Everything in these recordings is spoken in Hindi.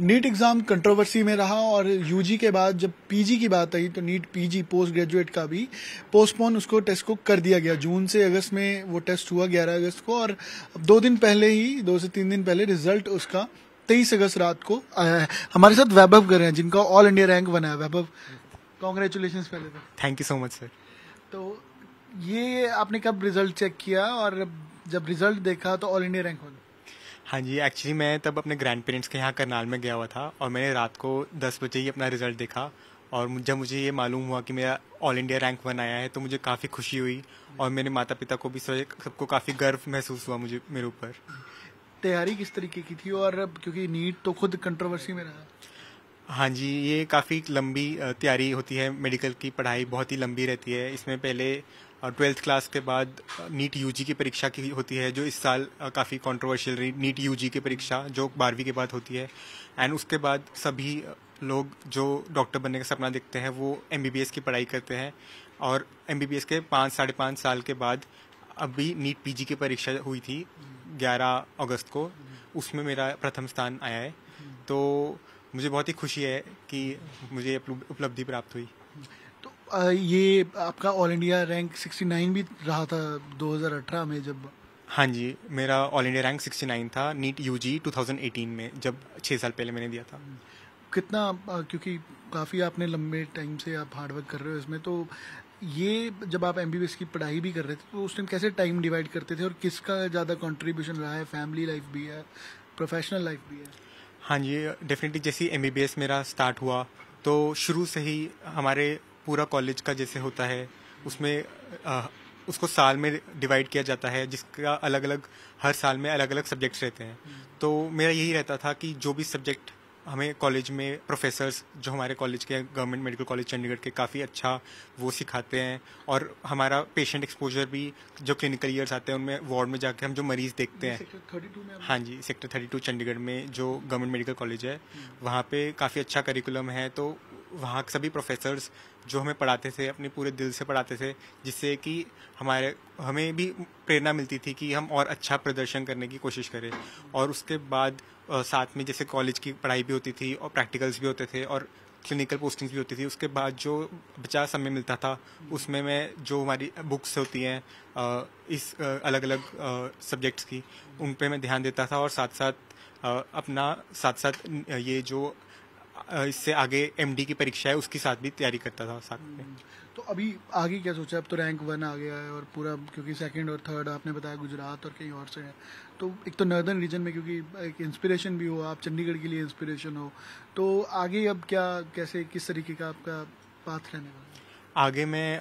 नीट एग्ज़ाम कंट्रोवर्सी में रहा और यूजी के बाद जब पीजी की बात आई तो नीट पीजी पोस्ट ग्रेजुएट का भी पोस्टपोन उसको टेस्ट को कर दिया गया। जून से अगस्त में वो टेस्ट हुआ 11 अगस्त को और दो से तीन दिन पहले रिजल्ट उसका 23 अगस्त रात को आया है। हमारे साथ वैभव गर्ग हैं जिनका ऑल इंडिया रैंक बना है। वैभव, कॉन्ग्रेचुलेशंस पहले तो। Thank you so much sir. तो ये आपने कब रिजल्ट चेक किया और जब रिजल्ट देखा तो ऑल इंडिया रैंक हो? हाँ जी, एक्चुअली मैं तब अपने ग्रैंड पेरेंट्स के यहाँ करनाल में गया हुआ था और मैंने रात को 10 बजे ही अपना रिज़ल्ट देखा और जब मुझे ये मालूम हुआ कि मेरा ऑल इंडिया रैंक वन आया है तो मुझे काफ़ी खुशी हुई और मेरे माता पिता को भी, सबको काफ़ी गर्व महसूस हुआ मुझे मेरे ऊपर। तैयारी किस तरीके की थी और क्योंकि नीट तो खुद कंट्रोवर्सी में रहा। हाँ जी, ये काफ़ी लंबी तैयारी होती है, मेडिकल की पढ़ाई बहुत ही लंबी रहती है। इसमें पहले 12th क्लास के बाद नीट यूजी की परीक्षा की होती है जो इस साल काफ़ी कंट्रोवर्शियल रही, नीट यूजी की परीक्षा जो 12वीं के बाद होती है। एंड उसके बाद सभी लोग जो डॉक्टर बनने का सपना देखते हैं वो MBBS की पढ़ाई करते हैं और MBBS के 5-5.5 साल के बाद अभी नीट PG की परीक्षा हुई थी 11 अगस्त को, उसमें मेरा प्रथम स्थान आया है। तो मुझे बहुत ही खुशी है कि मुझे उपलब्धि प्राप्त हुई। ये आपका ऑल इंडिया रैंक 69 भी रहा था 2018 में जब? हाँ जी, मेरा ऑल इंडिया रैंक 69 था नीट यूजी 2018 में, जब 6 साल पहले मैंने दिया था। कितना, क्योंकि काफ़ी आपने लंबे टाइम से आप हार्डवर्क कर रहे हो इसमें, तो ये जब आप MBBS की पढ़ाई भी कर रहे थे तो उस टाइम कैसे टाइम डिवाइड करते थे और किसका ज़्यादा कॉन्ट्रीब्यूशन रहा है? फैमिली लाइफ भी है, प्रोफेशनल लाइफ भी है। हाँ जी, डेफिनेटली जैसे MBBS मेरा स्टार्ट हुआ तो शुरू से ही हमारे पूरा कॉलेज का जैसे होता है उसमें उसको साल में डिवाइड किया जाता है जिसका अलग अलग हर साल में अलग अलग सब्जेक्ट्स रहते हैं। तो मेरा यही रहता था कि जो भी सब्जेक्ट हमें कॉलेज में प्रोफेसर्स जो हमारे कॉलेज के गवर्नमेंट मेडिकल कॉलेज चंडीगढ़ के काफ़ी अच्छा वो सिखाते हैं और हमारा पेशेंट एक्सपोजर भी जो क्लिनिकल ईयर्स आते हैं उनमें वार्ड में जाके हम जो मरीज़ देखते हैं। हाँ जी, सेक्टर 32 चंडीगढ़ में जो गवर्नमेंट मेडिकल कॉलेज है वहाँ पर काफ़ी अच्छा करिकुलम है। तो वहाँ के सभी प्रोफेसर्स जो हमें पढ़ाते थे अपने पूरे दिल से पढ़ाते थे जिससे कि हमें भी प्रेरणा मिलती थी कि हम और अच्छा प्रदर्शन करने की कोशिश करें। और उसके बाद साथ में जैसे कॉलेज की पढ़ाई भी होती थी और प्रैक्टिकल्स भी होते थे और क्लिनिकल पोस्टिंग्स भी होती थी। उसके बाद जो बचा समय मिलता था उसमें मैं जो हमारी बुक्स होती हैं इस अलग अलग सब्जेक्ट्स की उन पर मैं ध्यान देता था और साथ साथ ये जो इससे आगे MD की परीक्षा है उसके साथ भी तैयारी करता था साथ में। तो अभी आगे क्या सोचा? अब तो रैंक वन आ गया है और पूरा, क्योंकि सेकंड और थर्ड आपने बताया गुजरात और कहीं और से है, तो एक तो नॉर्दर्न रीजन में, क्योंकि एक इंस्पिरेशन भी हो, आप चंडीगढ़ के लिए इंस्पिरेशन हो, तो आगे अब क्या, कैसे, किस तरीके का आपका पाथ रहने वाला? आगे मैं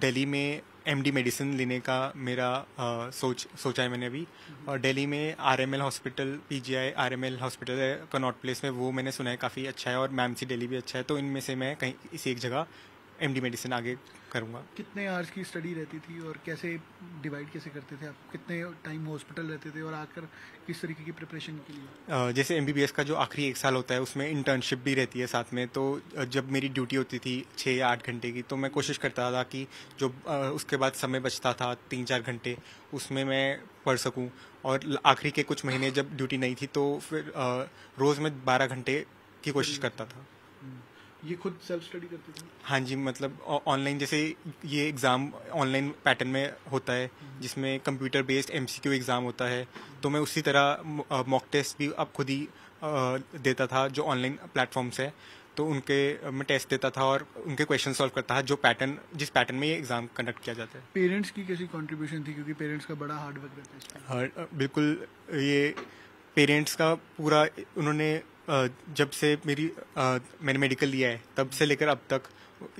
दिल्ली में MD मेडिसिन लेने का मेरा सोचा है मैंने अभी। और दिल्ली में RML hospital, PGI RML hospital है कनॉट प्लेस में, वो मैंने सुना है काफ़ी अच्छा है और मैमसी दिल्ली भी अच्छा है। तो इनमें से मैं कहीं इसी एक जगह MD मेडिसिन आगे करूँगा। कितने आवर्स की स्टडी रहती थी और कैसे डिवाइड कैसे करते थे आप? कितने टाइम हॉस्पिटल रहते थे और आकर किस तरीके की प्रिपरेशन के लिए? जैसे MBBS का जो आखिरी 1 साल होता है उसमें इंटर्नशिप भी रहती है साथ में। तो जब मेरी ड्यूटी होती थी 6 या 8 घंटे की तो मैं कोशिश करता था कि जो उसके बाद समय बचता था 3-4 घंटे उसमें मैं पढ़ सकूँ। और आखिरी के कुछ महीने जब ड्यूटी नहीं थी तो फिर रोज़ में 12 घंटे की कोशिश करता था। ये खुद सेल्फ स्टडी करते थे? हाँ जी, मतलब ऑनलाइन, जैसे ये एग्ज़ाम ऑनलाइन पैटर्न में होता है जिसमें कंप्यूटर बेस्ड MCQ एग्ज़ाम होता है, तो मैं उसी तरह मॉक टेस्ट भी अब खुद ही देता था जो ऑनलाइन प्लेटफॉर्म्स है। तो उनके मैं टेस्ट देता था और उनके क्वेश्चन सॉल्व करता था जो पैटर्न, जिस पैटर्न में ये एग्ज़ाम कंडक्ट किया जाता है। पेरेंट्स की कैसी कॉन्ट्रीब्यूशन थी, क्योंकि पेरेंट्स का बड़ा हार्ड वर्क रहता है? हाँ बिल्कुल, ये पेरेंट्स का पूरा, उन्होंने जब से मैंने मेडिकल लिया है तब से लेकर अब तक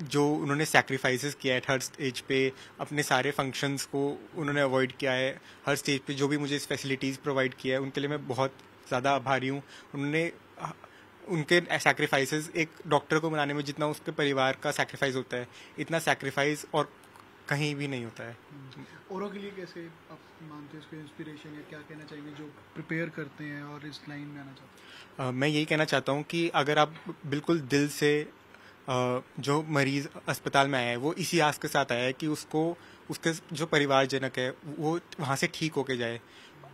जो उन्होंने सैक्रिफाइसेस किया है हर स्टेज पे, अपने सारे फंक्शंस को उन्होंने अवॉइड किया है, हर स्टेज पे जो भी मुझे फैसिलिटीज़ प्रोवाइड किया है उनके लिए मैं बहुत ज़्यादा आभारी हूँ। उन्होंने, उनके सैक्रिफाइसेस, एक डॉक्टर को बनाने में जितना उसके परिवार का सैक्रिफाइस होता है इतना सैक्रिफाइस और कहीं भी नहीं होता है। औरों के लिए कैसे आप मानते हैं इसको इंस्पिरेशन, या क्या कहना चाहिए जो प्रिपेयर करते हैं और इस लाइन में आना चाहते हैं? मैं यही कहना चाहता हूँ कि अगर आप बिल्कुल दिल से, जो मरीज़ अस्पताल में आया है वो इसी आस के साथ आया है कि उसको, उसके जो परिवारजनक है वो वहाँ से ठीक होके जाए।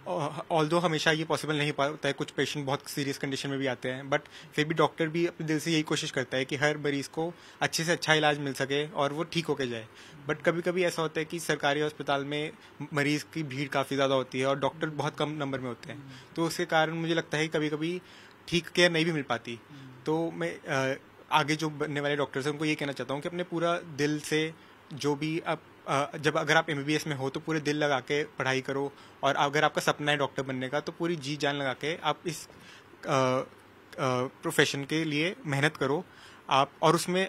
ऑल्दो हमेशा ये पॉसिबल नहीं होता है, कुछ पेशेंट बहुत सीरियस कंडीशन में भी आते हैं, बट फिर भी डॉक्टर भी अपने दिल से यही कोशिश करता है कि हर मरीज को अच्छे से अच्छा इलाज मिल सके और वो ठीक होके जाए। बट कभी कभी ऐसा होता है कि सरकारी अस्पताल में मरीज की भीड़ काफ़ी ज़्यादा होती है और डॉक्टर बहुत कम नंबर में होते हैं, तो उसके कारण मुझे लगता है कि कभी कभी ठीक केयर नहीं भी मिल पाती। तो मैं आगे जो बनने वाले डॉक्टर्स हैं उनको ये कहना चाहता हूँ कि अपने पूरा दिल से जो भी आप जब अगर आप MBBS में हो तो पूरे दिल लगा के पढ़ाई करो, और अगर आपका सपना है डॉक्टर बनने का तो पूरी जी जान लगा के आप इस प्रोफेशन के लिए मेहनत करो आप, और उसमें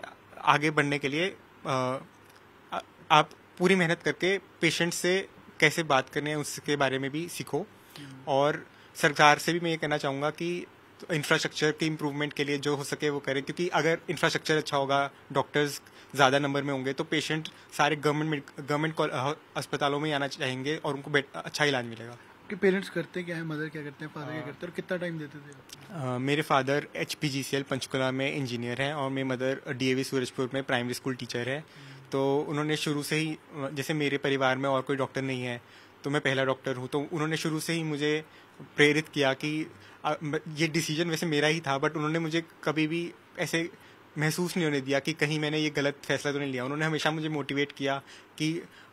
आगे बढ़ने के लिए आप पूरी मेहनत करके पेशेंट से कैसे बात करनी है उसके बारे में भी सीखो। और सरकार से भी मैं ये कहना चाहूँगा कि इंफ्रास्ट्रक्चर की इम्प्रूवमेंट के लिए जो हो सके वो करें, क्योंकि अगर इंफ्रास्ट्रक्चर अच्छा होगा, डॉक्टर्स ज़्यादा नंबर में होंगे तो पेशेंट सारे गवर्नमेंट अस्पतालों में आना चाहेंगे और उनको अच्छा इलाज मिलेगा। कि पेरेंट्स करते क्या है, मदर क्या करते हैं, फादर क्या करते हैं और कितना टाइम देते थे? मेरे फादर HPCL पंचकुला में इंजीनियर हैं और मेरी मदर DAV सूरजपुर में प्राइमरी स्कूल टीचर है। तो उन्होंने शुरू से ही, जैसे मेरे परिवार में और कोई डॉक्टर नहीं है तो मैं पहला डॉक्टर हूँ, तो उन्होंने शुरू से ही मुझे प्रेरित किया कि ये डिसीजन वैसे मेरा ही था, बट उन्होंने मुझे कभी भी ऐसे महसूस नहीं होने दिया कि कहीं मैंने ये गलत फैसला तो नहीं लिया। उन्होंने हमेशा मुझे मोटिवेट किया कि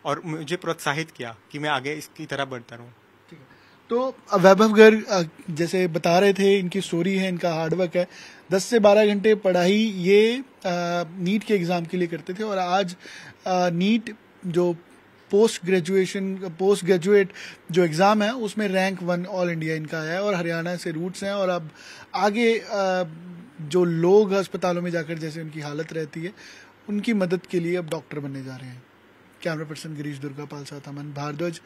और मुझे प्रोत्साहित किया कि मैं आगे इसकी तरह बढ़ता रहूँ। ठीक है, तो वैभव गर्ग जैसे बता रहे थे, इनकी स्टोरी है, इनका हार्डवर्क है। 10 से 12 घंटे पढ़ाई ये नीट के एग्ज़ाम के लिए करते थे और आज नीट जो पोस्ट ग्रेजुएट जो एग्ज़ाम है उसमें रैंक 1 ऑल इंडिया इनका है और हरियाणा से रूट्स हैं। और अब आगे जो लोग अस्पतालों में जाकर जैसे उनकी हालत रहती है उनकी मदद के लिए अब डॉक्टर बनने जा रहे हैं। कैमरा पर्सन गिरीश दुर्गापाल साथ अमन भारद्वाज,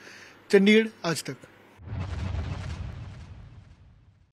चंडीगढ़, आज तक।